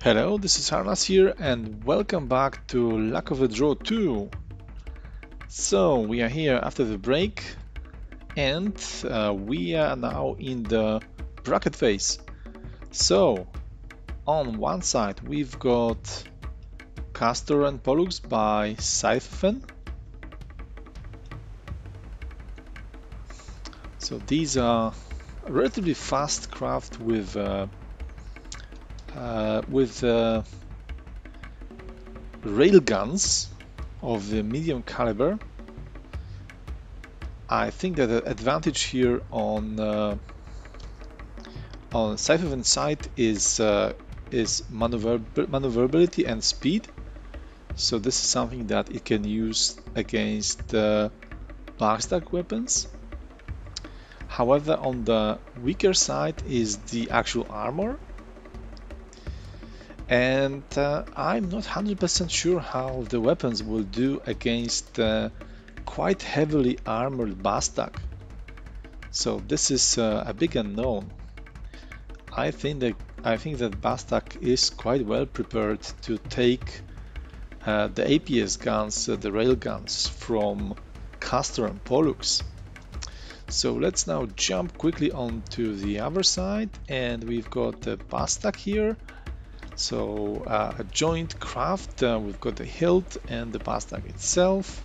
Hello, this is Harnas here and welcome back to Luck of the Draw 2. So we are here after the break and we are now in the bracket phase. So on one side we've got Castor and Pollux by Cythphn. So these are relatively fast craft with railguns of the medium caliber. I think that the advantage here on Cyphervan's side is maneuverability and speed. So this is something that it can use against Bastak weapons. However, on the weaker side is the actual armor. And I'm not 100% sure how the weapons will do against quite heavily armored Bastak. So this is a big unknown. I think that Bastak is quite well prepared to take the APS guns, the rail guns from Castor and Pollux. So let's now jump quickly onto the other side, and we've got the Bastak here. So a joint craft, we've got the hilt and the Bastak itself.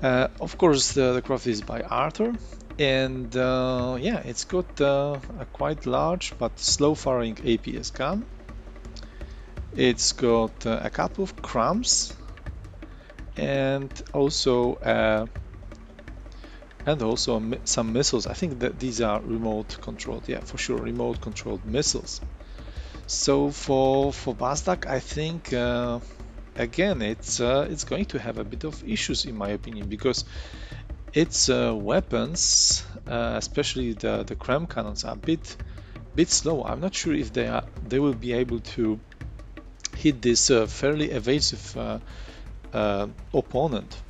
Of course the craft is by Arthur, and yeah, it's got a quite large but slow firing APS gun. It's got a couple of cramps and also some missiles. I think that these are remote controlled, yeah, for sure, remote controlled missiles. So for Bastak, I think again it's going to have a bit of issues, in my opinion, because its weapons, especially the cram cannons, are a bit slow. I'm not sure if they will be able to hit this fairly evasive opponent.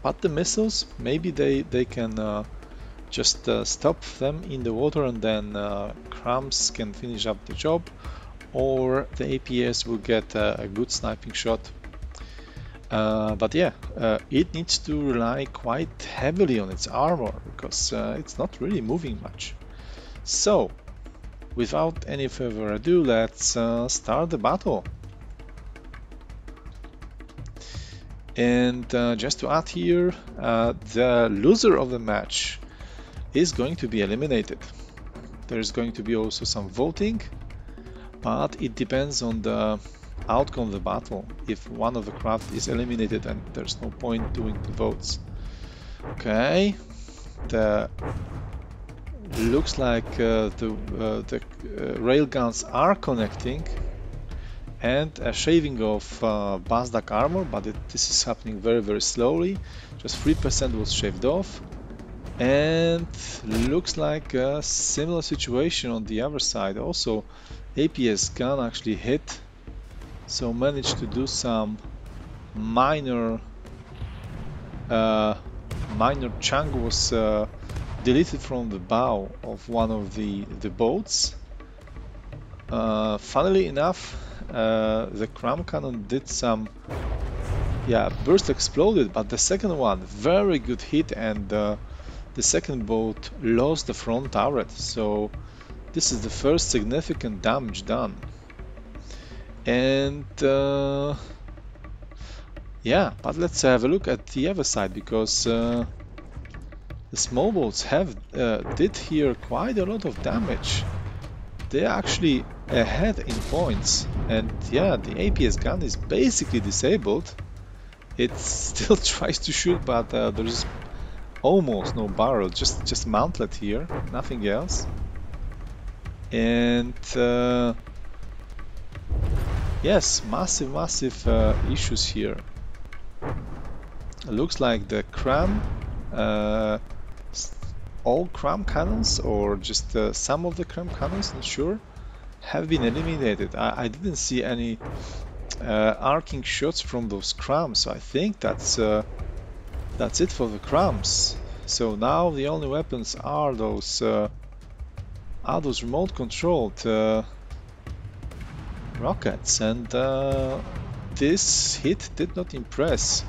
But the missiles, maybe they can just stop them in the water, and then cramps can finish up the job, or the APS will get a good sniping shot. But yeah, it needs to rely quite heavily on its armor, because it's not really moving much. So without any further ado, let's start the battle. And just to add here, the loser of the match is going to be eliminated. There's going to be also some voting, but it depends on the outcome of the battle. If one of the craft is eliminated, and there's no point doing the votes. Okay, looks like the rail guns are connecting, and a shaving of Bastak armor, but this is happening very, very slowly. Just 3% was shaved off. And looks like a similar situation on the other side. Also, APS gun actually hit, so managed to do some minor chunk was deleted from the bow of one of the boats. Funnily enough, the cram cannon did some, yeah, burst exploded, but the second one, very good hit, and the second boat lost the front turret. So this is the first significant damage done. And yeah, but let's have a look at the other side, because the small boats have did here quite a lot of damage. They're actually ahead in points, and yeah, the APS gun is basically disabled. It still tries to shoot, but there's almost no barrel, just mountlet here, nothing else. And yes, massive issues here. It looks like the cram, all cram cannons, or just some of the cram cannons, not sure, have been eliminated. I didn't see any arcing shots from those crams, so I think that's it for the cramps. So now the only weapons are those remote controlled rockets, and this hit did not impress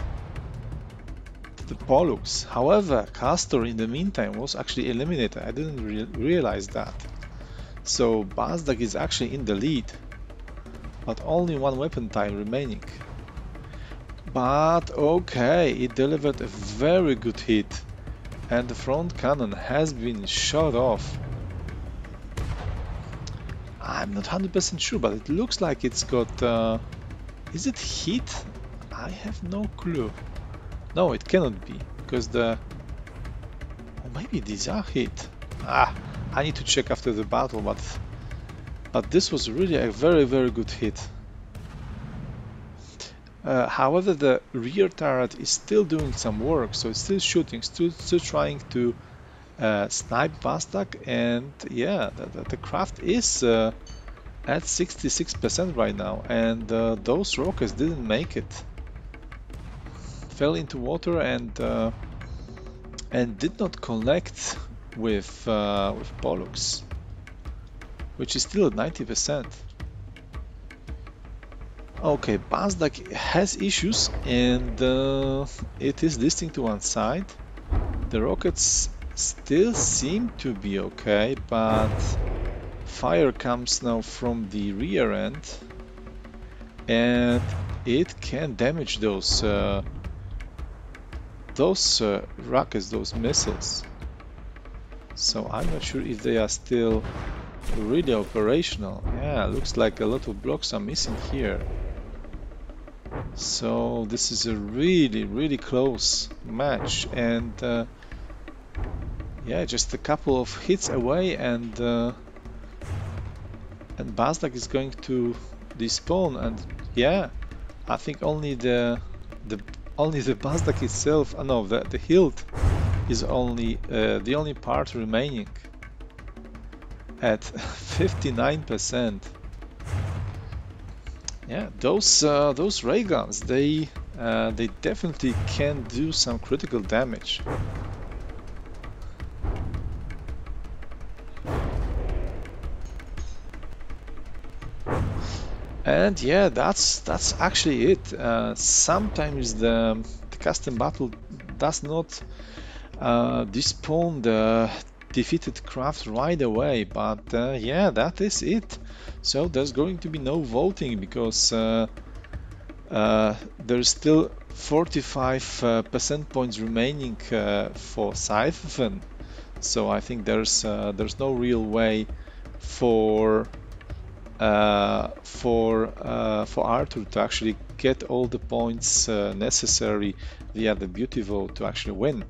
the Pollux. However, Castor in the meantime was actually eliminated. I didn't realize that. So Bastak is actually in the lead, but only one weapon time remaining. But okay, it delivered a very good hit, and the front cannon has been shot off. I'm not 100% sure, but it looks like it's got... is it hit? I have no clue. No, it cannot be, because the... Oh, maybe these are hit. Ah, I need to check after the battle, but this was really a very good hit. However, the rear turret is still doing some work, so it's still shooting, still trying to snipe Bastak, and yeah, the craft is at 66% right now, and those rockets didn't make it. Fell into water and did not connect with Pollux, which is still at 90%. Okay, Bastak has issues, and it is listing to one side. The rockets still seem to be okay, but fire comes now from the rear end, and it can damage those rockets, those missiles. So I'm not sure if they are still really operational. Yeah, looks like a lot of blocks are missing here. So this is a really close match, and yeah, just a couple of hits away, and Bastak is going to despawn, and yeah, I think only the Bastak itself, no, the hilt is only the only part remaining at 59%. Yeah, those ray guns, they definitely can do some critical damage. And yeah, that's actually it. Sometimes the custom battle does not despawn the defeated craft right away, but yeah, that is it. So there's going to be no voting, because there's still 45% points remaining for Cyphervan. So I think there's no real way for Arthur to actually get all the points necessary via the beauty vote to actually win.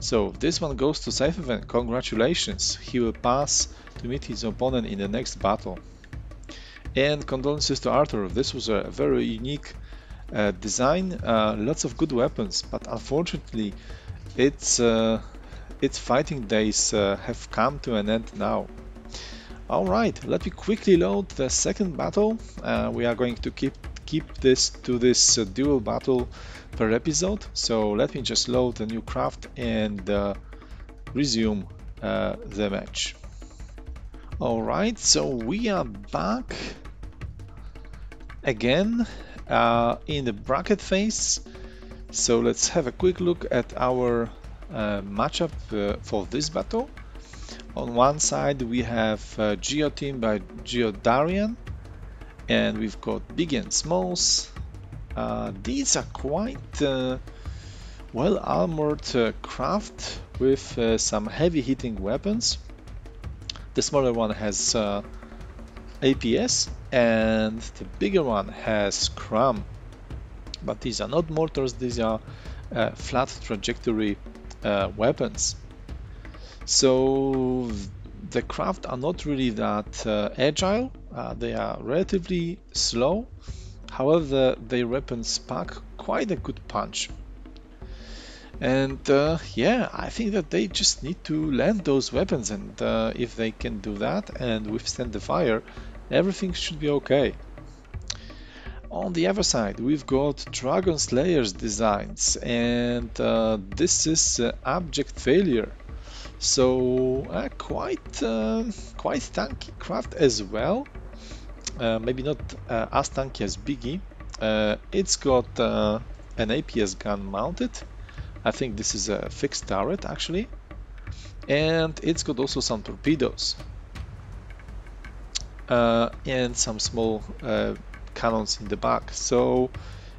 So this one goes to Cyphervan. Congratulations, he will pass to meet his opponent in the next battle. And condolences to Arthur. This was a very unique design, lots of good weapons, but unfortunately its fighting days have come to an end now. Alright, let me quickly load the second battle. We are going to keep this to this dual battle per episode, so let me just load a new craft and resume the match. Alright, so we are back again in the bracket phase. So let's have a quick look at our matchup for this battle. On one side we have Geo team by Geodarian, and we've got Big and Smalls. These are quite well armored craft with some heavy hitting weapons. The smaller one has APS, and the bigger one has CRAM. But these are not mortars, these are flat trajectory weapons. So the craft are not really that agile, they are relatively slow, however their weapons pack quite a good punch. And yeah, I think that they just need to land those weapons, and if they can do that and withstand the fire, everything should be okay. On the other side we've got Dragon Slayer's designs, and this is Object Failure. So quite tanky craft as well, maybe not as tanky as Biggie. It's got an APS gun mounted. I think this is a fixed turret actually, and it's got also some torpedoes and some small cannons in the back. So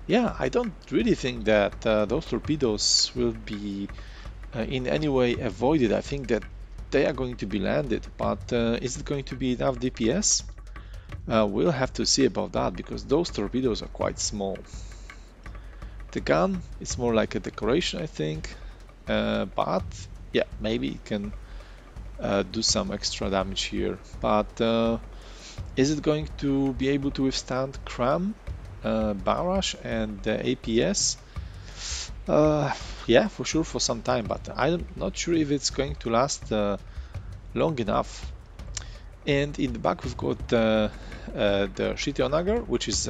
yeah, I don't really think that those torpedoes will be in any way avoided. I think that they are going to be landed, but is it going to be enough DPS? We'll have to see about that, because those torpedoes are quite small. The gun is more like a decoration, I think, but yeah, maybe it can do some extra damage here. But is it going to be able to withstand Cram, Barrage and APS? Yeah, for sure, for some time, but I'm not sure if it's going to last long enough. And in the back we've got the Shite Onager, which is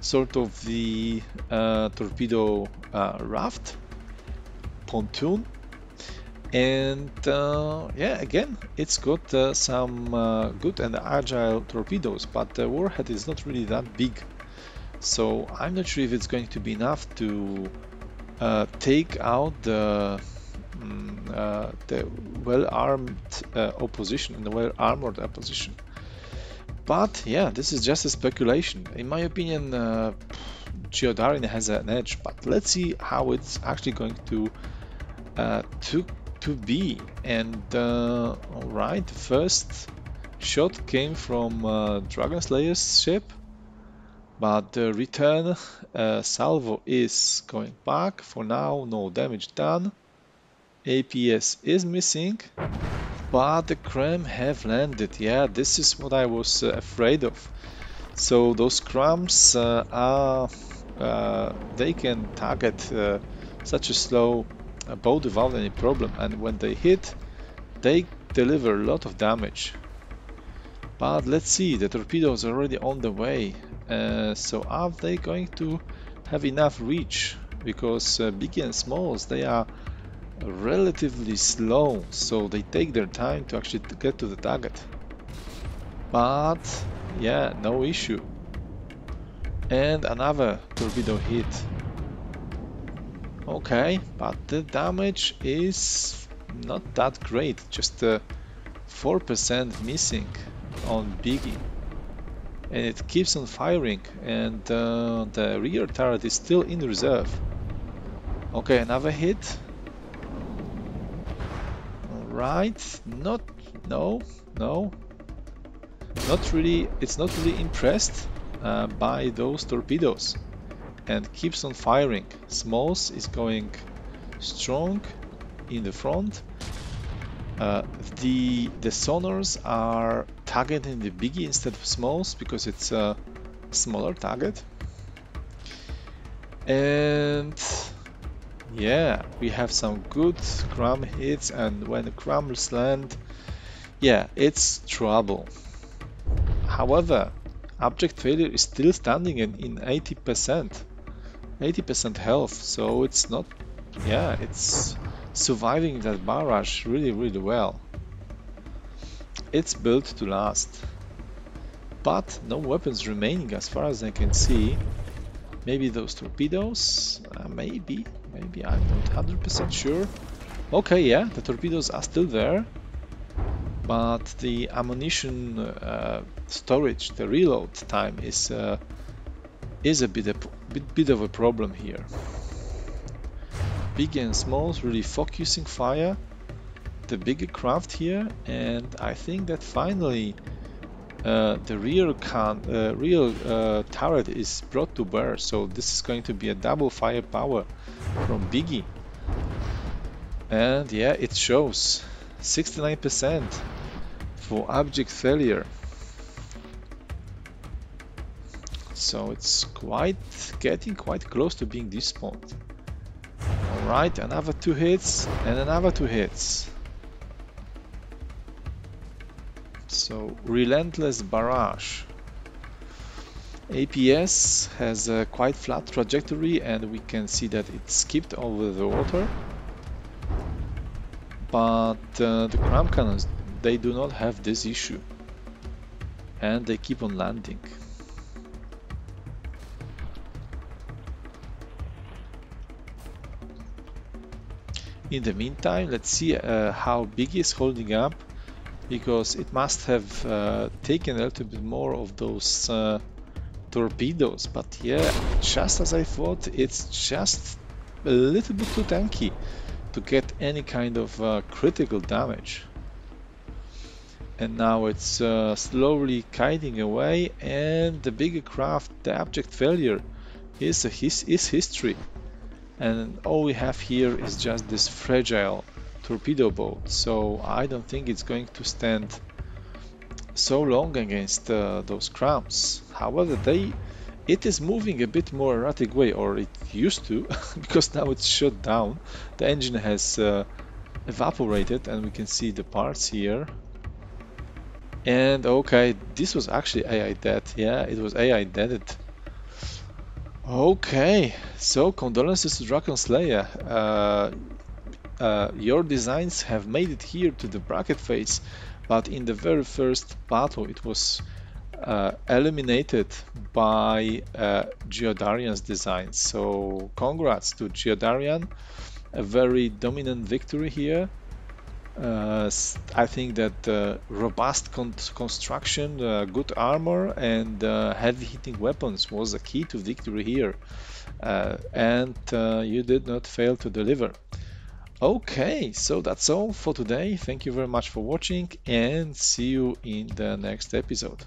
sort of the torpedo raft pontoon, and yeah, again it's got some good and agile torpedoes, but the warhead is not really that big, so I'm not sure if it's going to be enough to take out the well-armed opposition and the well-armored opposition. But yeah, this is just a speculation. In my opinion, Geodarian has an edge, but let's see how it's actually going to be. And all right, first shot came from Dragon Slayer's ship, but the return salvo is going back. For now, no damage done. APS is missing, but the Cram have landed. Yeah, this is what I was afraid of. So those Crams are they can target such a slow boat without any problem, and when they hit they deliver a lot of damage. But let's see, the torpedoes are already on the way, so are they going to have enough reach? Because Big and Smalls, they are relatively slow, so they take their time to actually get to the target. But yeah, no issue, and another torpedo hit. Okay, but the damage is not that great, just 4% missing on Biggie, and it keeps on firing, and the rear turret is still in reserve. Okay, another hit. Right, not, not really, it's not really impressed by those torpedoes, and keeps on firing. Smalls is going strong in the front. The sonars are targeting the Biggie instead of Smalls, because it's a smaller target. And yeah, we have some good Cram hits, and when the Crams land, yeah, it's trouble. However, Object Failure is still standing in 80% health, so it's not, yeah, it's surviving that barrage really, really well. It's built to last, but no weapons remaining as far as I can see. Maybe those torpedoes, maybe I'm not 100% sure. Okay, yeah, the torpedoes are still there, but the ammunition storage, the reload time is a bit of a problem here. Big and Smalls really focusing fire the bigger craft here, and I think that finally the rear turret is brought to bear, so this is going to be a double firepower from Biggie. And yeah, it shows 69% for Object Failure, so it's getting quite close to being despawned. All right, another two hits and another two hits. So relentless barrage. APS has a quite flat trajectory, and we can see that it skipped over the water. But the Cram cannons, they do not have this issue. And they keep on landing. In the meantime, let's see how Biggie is holding up, because it must have taken a little bit more of those torpedoes. But yeah, just as I thought, it's just a little bit too tanky to get any kind of critical damage. And now it's slowly kiting away, and the bigger craft, the Object Failure, is history. And all we have here is just this fragile torpedo boat, so I don't think it's going to stand so long against those crumbs. However, it is moving a bit more erratic way, or it used to, because now it's shut down. The engine has evaporated, and we can see the parts here. And okay, this was actually AI dead. Yeah, it was AI deaded. Okay, so condolences to Dragon Slayer. Your designs have made it here to the bracket phase, but in the very first battle it was eliminated by Geodarian's design. So congrats to Geodarian, a very dominant victory here. I think that robust construction, good armor and heavy hitting weapons was the key to victory here, and you did not fail to deliver. Okay, so that's all for today. Thank you very much for watching, and see you in the next episode.